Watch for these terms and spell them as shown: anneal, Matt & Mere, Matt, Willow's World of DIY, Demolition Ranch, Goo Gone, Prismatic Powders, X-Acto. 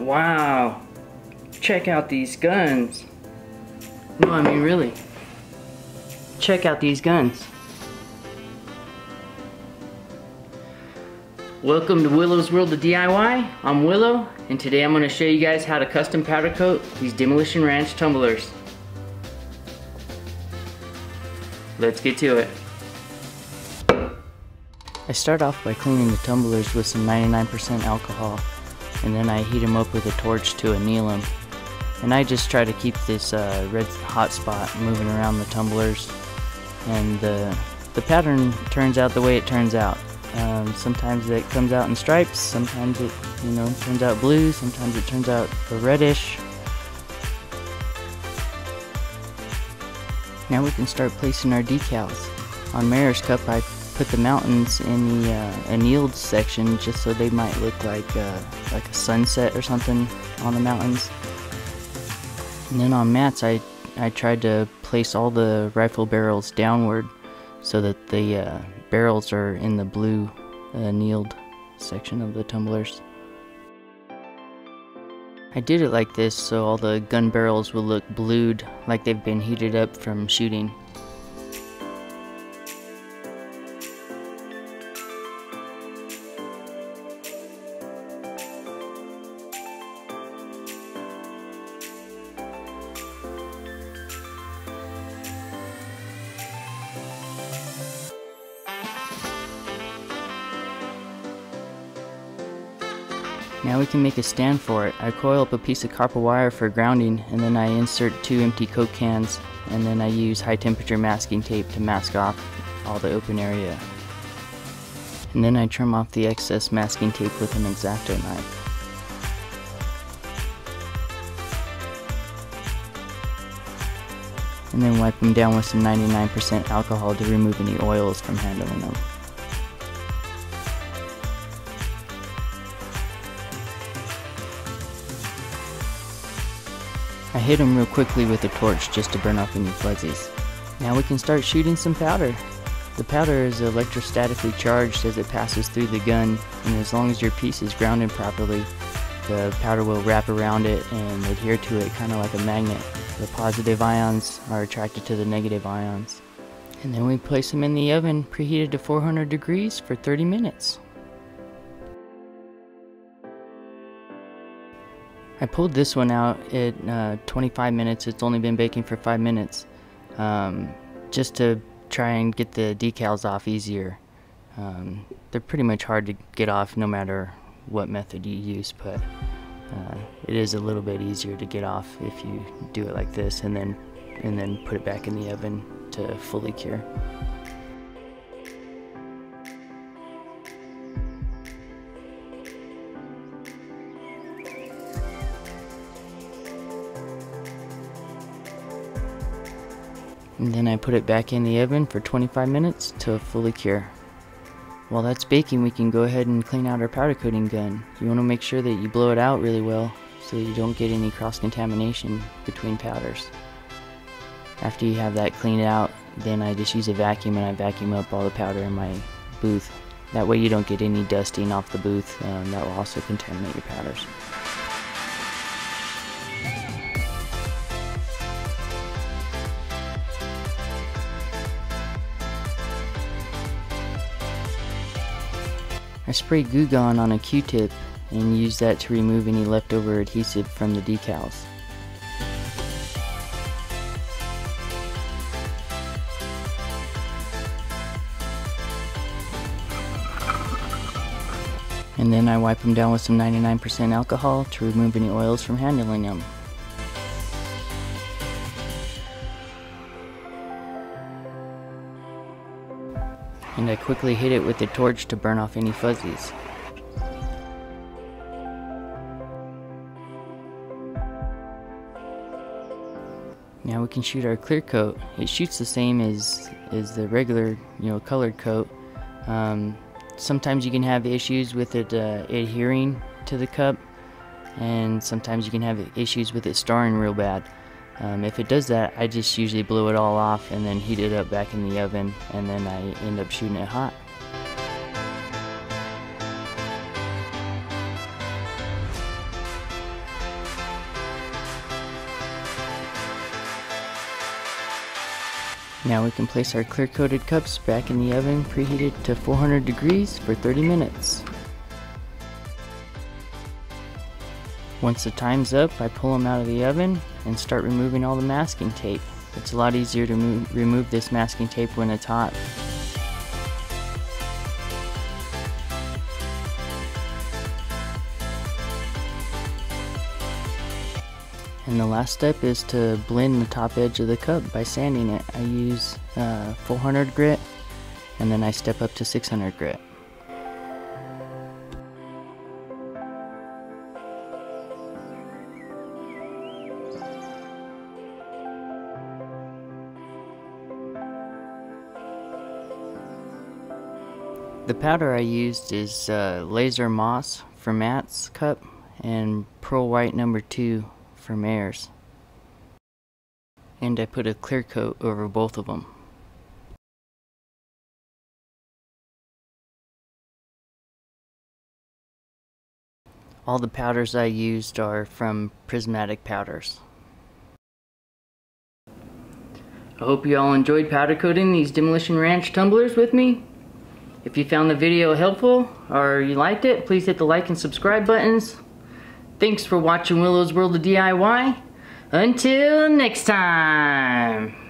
Wow. Check out these guns. No, I mean really. Check out these guns. Welcome to Willow's World of DIY. I'm Willow, and today I'm going to show you guys how to custom powder coat these Demolition Ranch tumblers. Let's get to it. I start off by cleaning the tumblers with some 99% alcohol, and then I heat them up with a torch to anneal them. And I just try to keep this red hot spot moving around the tumblers, and the pattern turns out the way it turns out. Sometimes it comes out in stripes, sometimes it turns out blue, sometimes it turns out reddish. Now we can start placing our decals. On Mayor's Cup I put the mountains in the annealed section just so they might look like a sunset or something on the mountains. And then on Matt's I tried to place all the rifle barrels downward so that the barrels are in the blue annealed section of the tumblers. I did it like this so all the gun barrels will look blued like they've been heated up from shooting. Now we can make a stand for it. I coil up a piece of copper wire for grounding, and then I insert two empty Coke cans, and then I use high temperature masking tape to mask off all the open area. And then I trim off the excess masking tape with an X-Acto knife. And then wipe them down with some 99% alcohol to remove any oils from handling them. I hit them real quickly with a torch just to burn off any fuzzies. Now we can start shooting some powder. The powder is electrostatically charged as it passes through the gun, and as long as your piece is grounded properly, the powder will wrap around it and adhere to it kind of like a magnet. The positive ions are attracted to the negative ions. And then we place them in the oven preheated to 400 degrees for 30 minutes. I pulled this one out at 25 minutes. It's only been baking for 5 minutes just to try and get the decals off easier. They're pretty much hard to get off no matter what method you use, but it is a little bit easier to get off if you do it like this and then put it back in the oven to fully cure. And then I put it back in the oven for 25 minutes to fully cure. While that's baking, we can go ahead and clean out our powder coating gun. You want to make sure that you blow it out really well so you don't get any cross-contamination between powders. After you have that cleaned out, then I just use a vacuum and I vacuum up all the powder in my booth. That way you don't get any dusting off the booth, and that will also contaminate your powders. I spray Goo Gone on a Q-tip and use that to remove any leftover adhesive from the decals. And then I wipe them down with some 99% alcohol to remove any oils from handling them. And I quickly hit it with the torch to burn off any fuzzies. Now we can shoot our clear coat. It shoots the same as the regular, colored coat. Sometimes you can have issues with it adhering to the cup, and sometimes you can have issues with it starring real bad. If it does that, I just usually blow it all off and then heat it up back in the oven, and then I end up shooting it hot. Now we can place our clear coated cups back in the oven, preheated to 400 degrees for 30 minutes. Once the time's up, I pull them out of the oven and start removing all the masking tape. It's a lot easier to remove this masking tape when it's hot. And the last step is to blend the top edge of the cup by sanding it. I use 400 grit, and then I step up to 600 grit. The powder I used is Laser Moss for Matt's cup and Pearl White No. 2 for Mare's, and I put a clear coat over both of them. All the powders I used are from Prismatic Powders. I hope you all enjoyed powder coating these Demolition Ranch tumblers with me. If you found the video helpful or you liked it, please hit the like and subscribe buttons. Thanks for watching Willow's World of DIY. Until next time.